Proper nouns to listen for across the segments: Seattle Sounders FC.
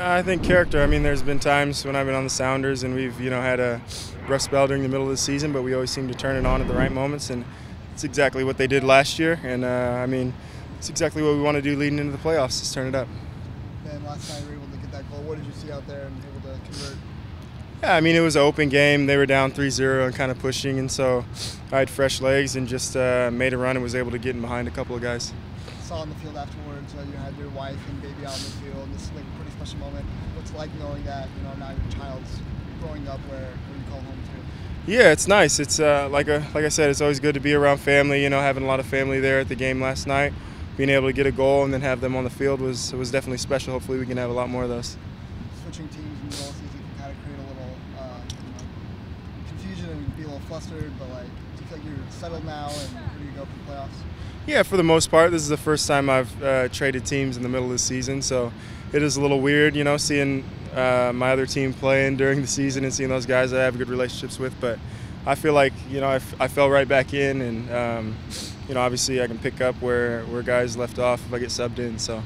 I think character. I mean, there's been times when I've been on the Sounders and we've, had a rough spell during the middle of the season, but we always seem to turn it on at the right moments, and it's exactly what they did last year. And I mean, it's exactly what we want to do leading into the playoffs, is turn it up. And last night you were able to get that goal. What did you see out there and able to convert? Yeah, I mean, it was an open game. They were down 3-0 and kind of pushing, and so I had fresh legs and just made a run and was able to get in behind a couple of guys. I saw on the field afterwards, you had your wife and baby out on the field. This is like a pretty special moment. What's it like knowing that, now your child's growing up where you call home too? Yeah, it's nice. It's like I said, it's always good to be around family. Having a lot of family there at the game last night, being able to get a goal and then have them on the field was definitely special. Hopefully, we can have a lot more of those. Switching teams in the goal season can kind of create a little. Confusion and be a little flustered, but do you feel like you're settled now and ready to go for the playoffs? Yeah, for the most part. This is the first time I've traded teams in the middle of the season, so it is a little weird, seeing my other team playing during the season and seeing those guys that I have good relationships with. But I feel like, I fell right back in, and obviously I can pick up where guys left off if I get subbed in. So,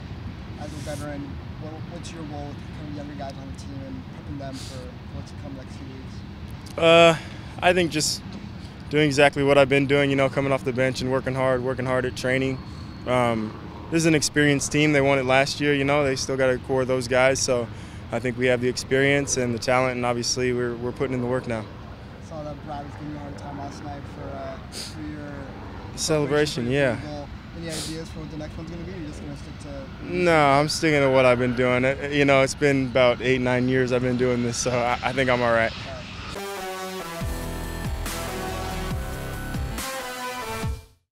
as a veteran, what's your role with the younger guys on the team and prepping them for what's to come next few weeks? I think just doing exactly what I've been doing, coming off the bench and working hard at training. This is an experienced team. They won it last year, They still got a core of those guys, so I think we have the experience and the talent, and obviously we're putting in the work now. I saw that Brad was giving you a hard time last night for your celebration, yeah. Any ideas for what the next one's going to be? Or are you just going to stick to? No, I'm sticking to what I've been doing. It's been about 8, 9 years I've been doing this, so I think I'm all right.